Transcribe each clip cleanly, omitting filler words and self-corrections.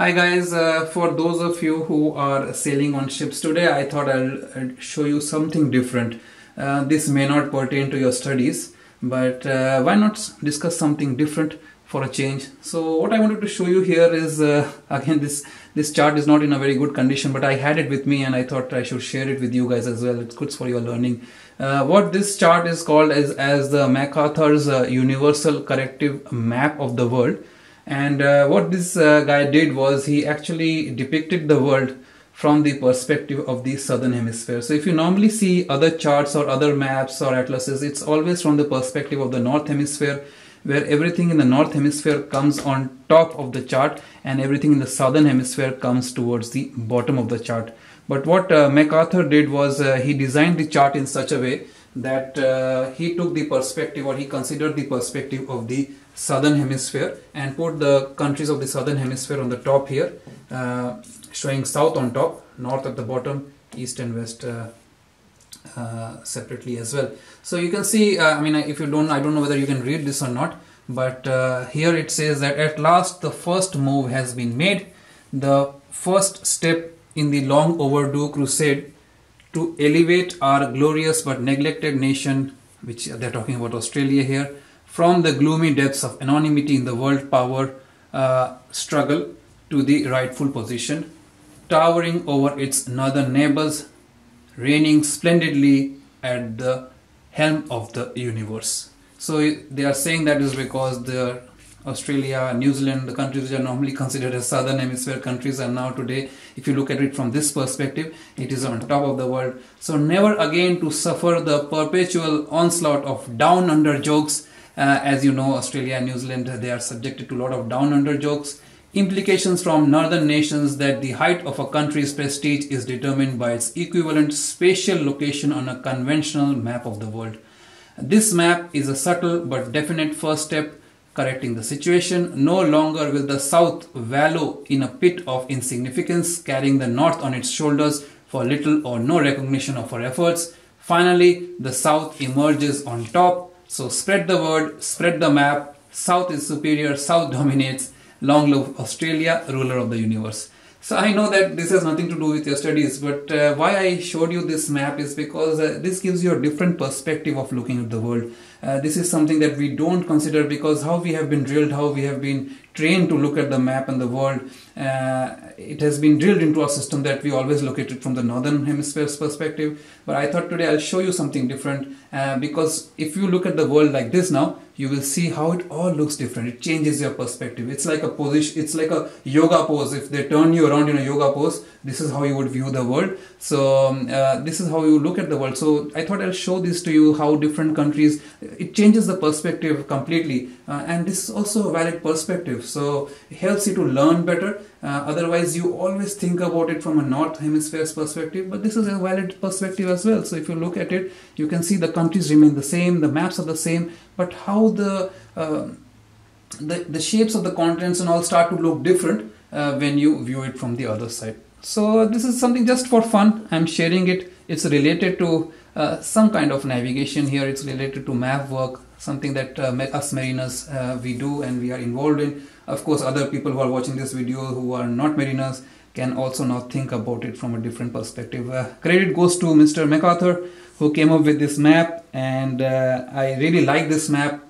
Hi guys, for those of you who are sailing on ships today, I thought I'll show you something different. This may not pertain to your studies, but why not discuss something different for a change. So what I wanted to show you here is, again this chart is not in a very good condition, but I had it with me and I thought I should share it with you guys as well. It's good for your learning. What this chart is called as the McArthur's Universal Corrective Map of the World. And what this guy did was he actually depicted the world from the perspective of the southern hemisphere. So if you normally see other charts or other maps or atlases, it's always from the perspective of the north hemisphere, where everything in the north hemisphere comes on top of the chart and everything in the southern hemisphere comes towards the bottom of the chart. But what McArthur did was he designed the chart in such a way that he took the perspective, or he considered the perspective of the southern hemisphere and put the countries of the southern hemisphere on the top here. Showing south on top, north at the bottom, east and west separately as well. So you can see, I mean, if you don't, I don't know whether you can read this or not, but here it says that at last the first move has been made, the first step in the long overdue crusade to elevate our glorious but neglected nation, which they're talking about Australia here, from the gloomy depths of anonymity in the world power struggle to the rightful position, towering over its northern neighbors, reigning splendidly at the helm of the universe. So they are saying that is because the Australia, New Zealand, the countries which are normally considered as southern hemisphere countries, are now today, if you look at it from this perspective, it is on top of the world. So never again to suffer the perpetual onslaught of down under jokes. As you know, Australia and New Zealand, they are subjected to a lot of down under jokes. Implications from northern nations that the height of a country's prestige is determined by its equivalent spatial location on a conventional map of the world. This map is a subtle but definite first step correcting the situation. No longer will the South wallow in a pit of insignificance, carrying the North on its shoulders for little or no recognition of her efforts. Finally, the South emerges on top. So spread the word, spread the map. South is superior, South dominates. Long live Australia, ruler of the universe. So I know that this has nothing to do with your studies, but why I showed you this map is because this gives you a different perspective of looking at the world. This is something that we don't consider, because how we have been drilled, how we have been trained to look at the map and the world, it has been drilled into our system that we always look at it from the northern hemisphere's perspective. But I thought today I'll show you something different, because if you look at the world like this now, you will see how it all looks different. It changes your perspective. It's like a position, it's like a yoga pose. If they turn you around in a yoga pose, this is how you would view the world. So this is how you look at the world. So I thought I'll show this to you, how different countries, it changes the perspective completely. And this is also a valid perspective. So it helps you to learn better. Otherwise, you always think about it from a north hemisphere's perspective, but this is a valid perspective as well. So if you look at it, you can see the countries remain the same, the maps are the same, but how the shapes of the continents and all start to look different when you view it from the other side. So this is something just for fun. I'm sharing it. It's related to some kind of navigation here. It's related to map work, something that us mariners, we do and we are involved in. Of course, other people who are watching this video who are not mariners can also now think about it from a different perspective. Credit goes to Mr. McArthur, who came up with this map, and I really like this map.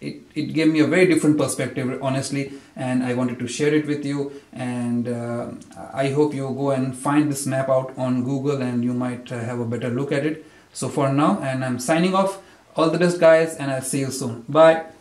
It gave me a very different perspective, honestly, and I wanted to share it with you. And I hope you go and find this map out on Google and you might have a better look at it. So for now, and I'm signing off. All the best guys, and I'll see you soon. Bye.